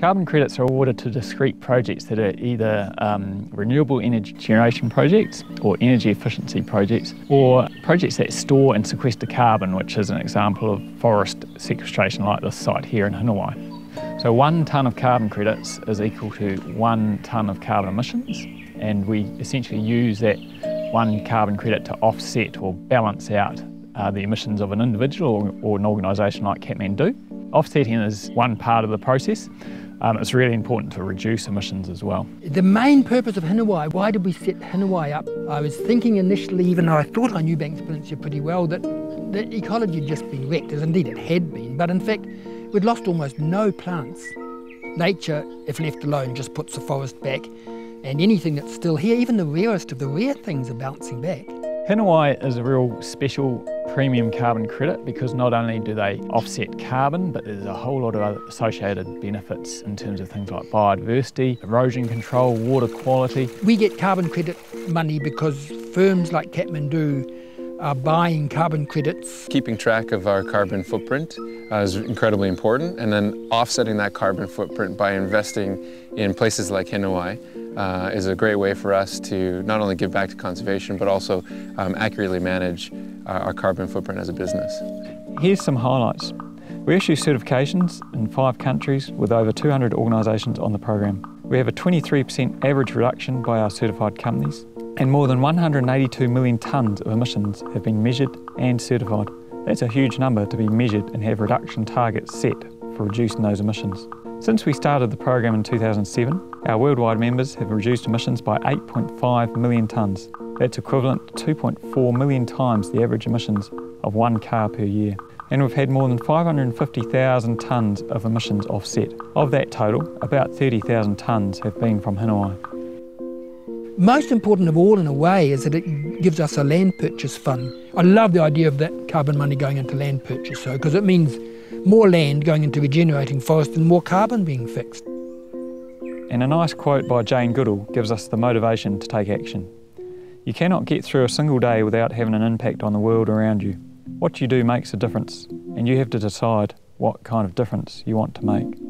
Carbon credits are awarded to discrete projects that are either renewable energy generation projects or energy efficiency projects, or projects that store and sequester carbon, which is an example of forest sequestration like this site here in Hinewai. So 1 tonne of carbon credits is equal to 1 tonne of carbon emissions, and we essentially use that 1 carbon credit to offset or balance out the emissions of an individual or an organisation like Kathmandu. Offsetting is one part of the process. It's really important to reduce emissions as well. The main purpose of Hinewai, why did we set Hinewai up? I was thinking initially, even though I thought I knew Banks Peninsula pretty well, that the ecology had just been wrecked, as indeed it had been. But in fact, we'd lost almost no plants. Nature, if left alone, just puts the forest back, and anything that's still here, even the rarest of the rare things, are bouncing back. Hinewai is a real special premium carbon credit because not only do they offset carbon, but there's a whole lot of other associated benefits in terms of things like biodiversity, erosion control, water quality. We get carbon credit money because firms like Kathmandu are buying carbon credits. Keeping track of our carbon footprint is incredibly important, and then offsetting that carbon footprint by investing in places like Hinewai is a great way for us to not only give back to conservation, but also accurately manage our carbon footprint as a business. Here's some highlights. We issue certifications in 5 countries with over 200 organisations on the program. We have a 23% average reduction by our certified companies, and more than 182 million tonnes of emissions have been measured and certified. That's a huge number to be measured and have reduction targets set for reducing those emissions. Since we started the program in 2007, our worldwide members have reduced emissions by 8.5 million tonnes. That's equivalent to 2.4 million times the average emissions of 1 car per year. And we've had more than 550,000 tonnes of emissions offset. Of that total, about 30,000 tonnes have been from Hinewai. Most important of all, in a way, is that it gives us a land purchase fund. I love the idea of that carbon money going into land purchase, though, because it means more land going into regenerating forest and more carbon being fixed. And a nice quote by Jane Goodall gives us the motivation to take action. You cannot get through a single day without having an impact on the world around you. What you do makes a difference, and you have to decide what kind of difference you want to make.